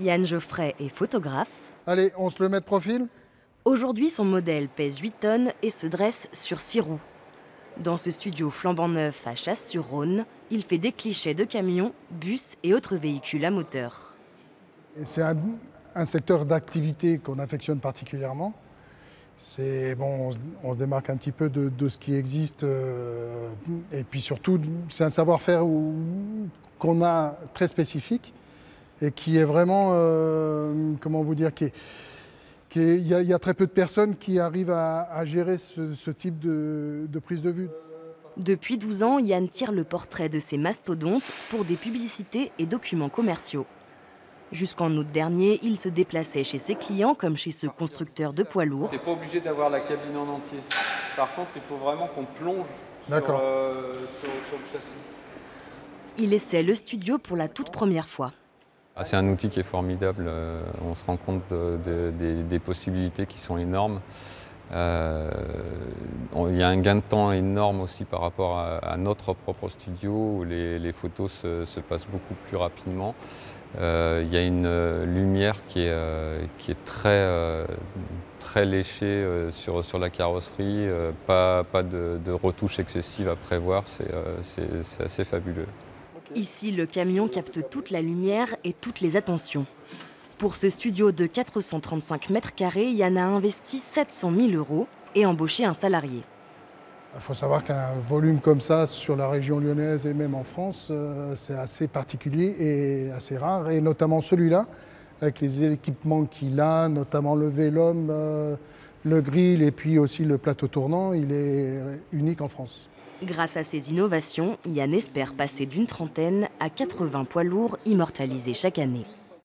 Yann Geoffrey est photographe. Allez, on se le met de profil. Aujourd'hui, son modèle pèse 8 tonnes et se dresse sur 6 roues. Dans ce studio flambant neuf à Chasse-sur-Rhône, il fait des clichés de camions, bus et autres véhicules à moteur. C'est un secteur d'activité qu'on affectionne particulièrement. Bon, on se démarque un petit peu de ce qui existe. Et puis surtout, c'est un savoir-faire qu'on a très spécifique et qui est vraiment, comment vous dire, il y a très peu de personnes qui arrivent à gérer ce type de prise de vue. Depuis 12 ans, Yann tire le portrait de ces mastodontes pour des publicités et documents commerciaux. Jusqu'en août dernier, il se déplaçait chez ses clients comme chez ce constructeur de poids lourds. C'est pas obligé d'avoir la cabine en entier. Par contre, il faut vraiment qu'on plonge sur le châssis. Il essaie le studio pour la toute première fois. Ah, c'est un outil qui est formidable. On se rend compte des possibilités qui sont énormes. Il y a un gain de temps énorme aussi par rapport à notre propre studio où les photos se passent beaucoup plus rapidement. Il y a une lumière qui est très léchée sur la carrosserie, pas de retouches excessives à prévoir, c'est assez fabuleux. Ici, le camion capte toute la lumière et toutes les attentions. Pour ce studio de 435 mètres carrés, Yann a investi 700 000 € et embauché un salarié. Il faut savoir qu'un volume comme ça sur la région lyonnaise et même en France, c'est assez particulier et assez rare. Et notamment celui-là, avec les équipements qu'il a, notamment le vélum, le grill et puis aussi le plateau tournant, il est unique en France. Grâce à ces innovations, Yann espère passer d'une trentaine à 80 poids lourds immortalisés chaque année.